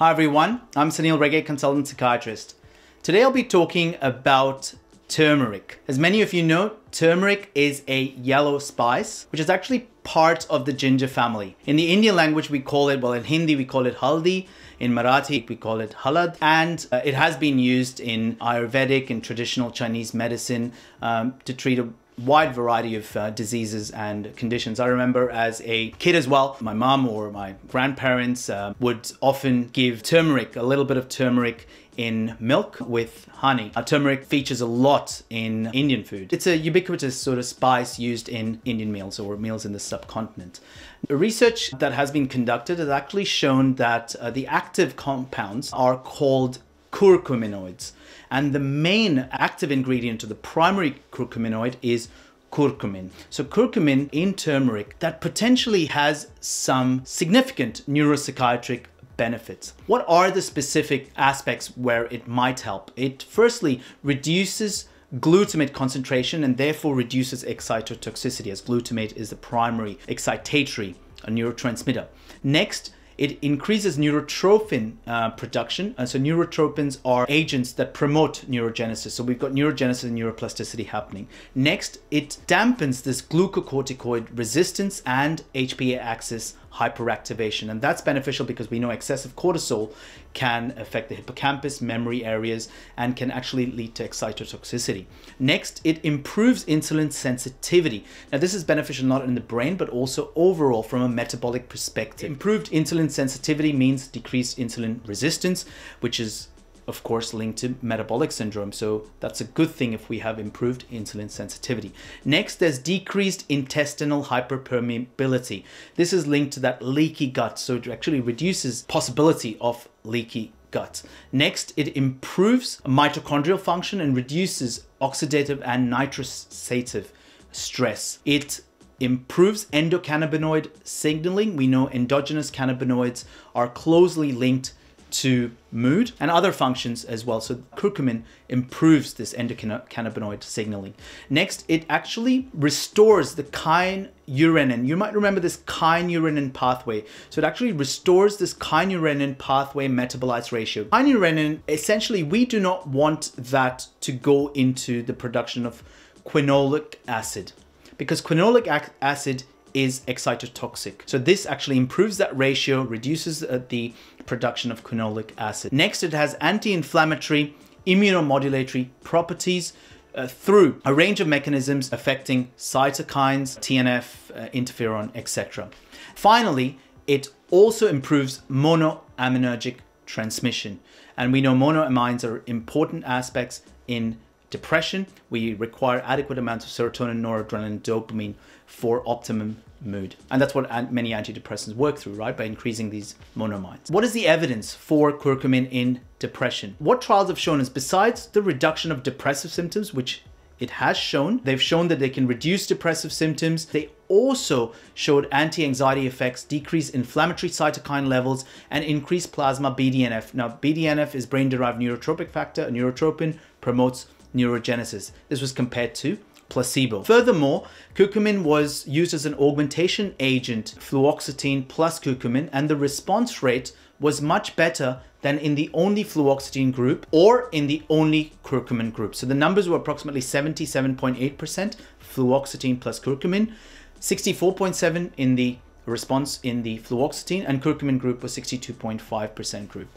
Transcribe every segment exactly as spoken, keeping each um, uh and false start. Hi everyone, I'm Sunil Rege, consultant psychiatrist. Today I'll be talking about turmeric. As many of you know, turmeric is a yellow spice, which is actually part of the ginger family. In the Indian language, we call it, well, in Hindi, we call it haldi. In Marathi, we call it halad. And uh, it has been used in Ayurvedic and traditional Chinese medicine um, to treat a wide variety of uh, diseases and conditions. I remember as a kid as well, my mom or my grandparents uh, would often give turmeric, a little bit of turmeric in milk with honey. Uh, turmeric features a lot in Indian food. It's a ubiquitous sort of spice used in Indian meals or meals in the subcontinent. Research that has been conducted has actually shown that uh, the active compounds are called curcuminoids. And the main active ingredient to the primary curcuminoid is curcumin. So curcumin in turmeric that potentially has some significant neuropsychiatric benefits. What are the specific aspects where it might help? It firstly reduces glutamate concentration and therefore reduces excitotoxicity, as glutamate is the primary excitatory neurotransmitter. Next, it increases neurotrophin uh, production. And so neurotrophins are agents that promote neurogenesis. So we've got neurogenesis and neuroplasticity happening. Next, it dampens this glucocorticoid resistance and H P A axis hyperactivation. And that's beneficial because we know excessive cortisol can affect the hippocampus, memory areas, and can actually lead to excitotoxicity. Next, it improves insulin sensitivity. Now, this is beneficial not in the brain, but also overall from a metabolic perspective. Improved insulin sensitivity means decreased insulin resistance, which is of course linked to metabolic syndrome. So that's a good thing if we have improved insulin sensitivity. Next, there's decreased intestinal hyperpermeability. This is linked to that leaky gut. So it actually reduces possibility of leaky gut. Next, it improves mitochondrial function and reduces oxidative and nitrosative stress. It improves endocannabinoid signaling. We know endogenous cannabinoids are closely linked to mood and other functions as well. So curcumin improves this endocannabinoid signaling. Next, it actually restores the kynurenine. You might remember this kynurenine pathway. So it actually restores this kynurenine pathway metabolites ratio. Kynurenine, essentially, we do not want that to go into the production of quinolinic acid because quinolinic acid is excitotoxic. So this actually improves that ratio, reduces uh, the production of quinolic acid. Next, it has anti-inflammatory, immunomodulatory properties uh, through a range of mechanisms affecting cytokines, T N F, uh, interferon, et cetera. Finally, it also improves monoaminergic transmission. And we know monoamines are important aspects in depression. We require adequate amounts of serotonin, noradrenaline, dopamine for optimum mood. And that's what many antidepressants work through, right? By increasing these monoamines. What is the evidence for curcumin in depression? What trials have shown is besides the reduction of depressive symptoms, which it has shown, they've shown that they can reduce depressive symptoms. They also showed anti-anxiety effects, decrease inflammatory cytokine levels, and increase plasma B D N F. Now, B D N F is brain-derived neurotropic factor. A neurotropin promotes neurogenesis. This was compared to placebo. Furthermore, curcumin was used as an augmentation agent, fluoxetine plus curcumin, and the response rate was much better than in the only fluoxetine group or in the only curcumin group. So the numbers were approximately seventy-seven point eight percent fluoxetine plus curcumin, sixty-four point seven percent in the response in the fluoxetine, and curcumin group was sixty-two point five percent group.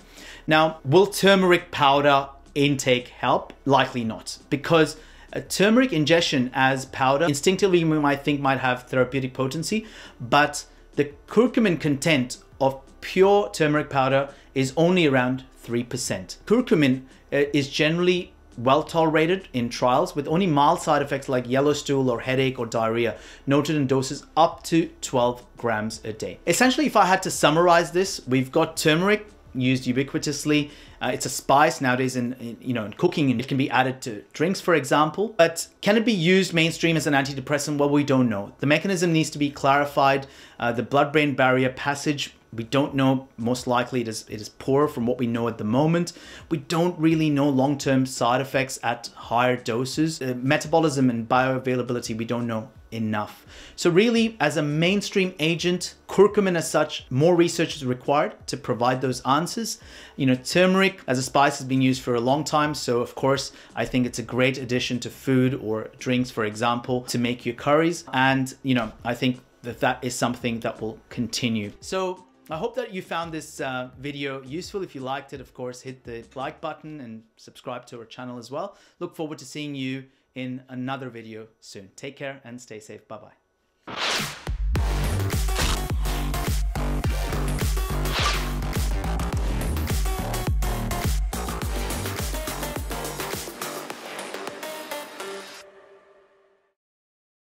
Now, will turmeric powder intake help? Likely not, because a turmeric ingestion as powder, instinctively we might think might have therapeutic potency, but the curcumin content of pure turmeric powder is only around three percent. Curcumin uh, is generally well tolerated in trials with only mild side effects like yellow stool or headache or diarrhea, noted in doses up to twelve grams a day. Essentially, if I had to summarize this, we've got turmeric used ubiquitously. Uh, it's a spice nowadays in, in you know in cooking, and it can be added to drinks, for example. But can it be used mainstream as an antidepressant? Well, we don't know. The mechanism needs to be clarified. Uh, the blood-brain barrier passage We don't know. Most likely it is, it is poor from what we know at the moment. We don't really know long-term side effects at higher doses. Uh, metabolism and bioavailability, we don't know enough. So really, as a mainstream agent, curcumin as such, more research is required to provide those answers. You know, turmeric as a spice has been used for a long time. So of course, I think it's a great addition to food or drinks, for example, to make your curries. And, you know, I think that that is something that will continue. So I hope that you found this uh, video useful. If you liked it, of course, hit the like button and subscribe to our channel as well. Look forward to seeing you in another video soon. Take care and stay safe. Bye-bye.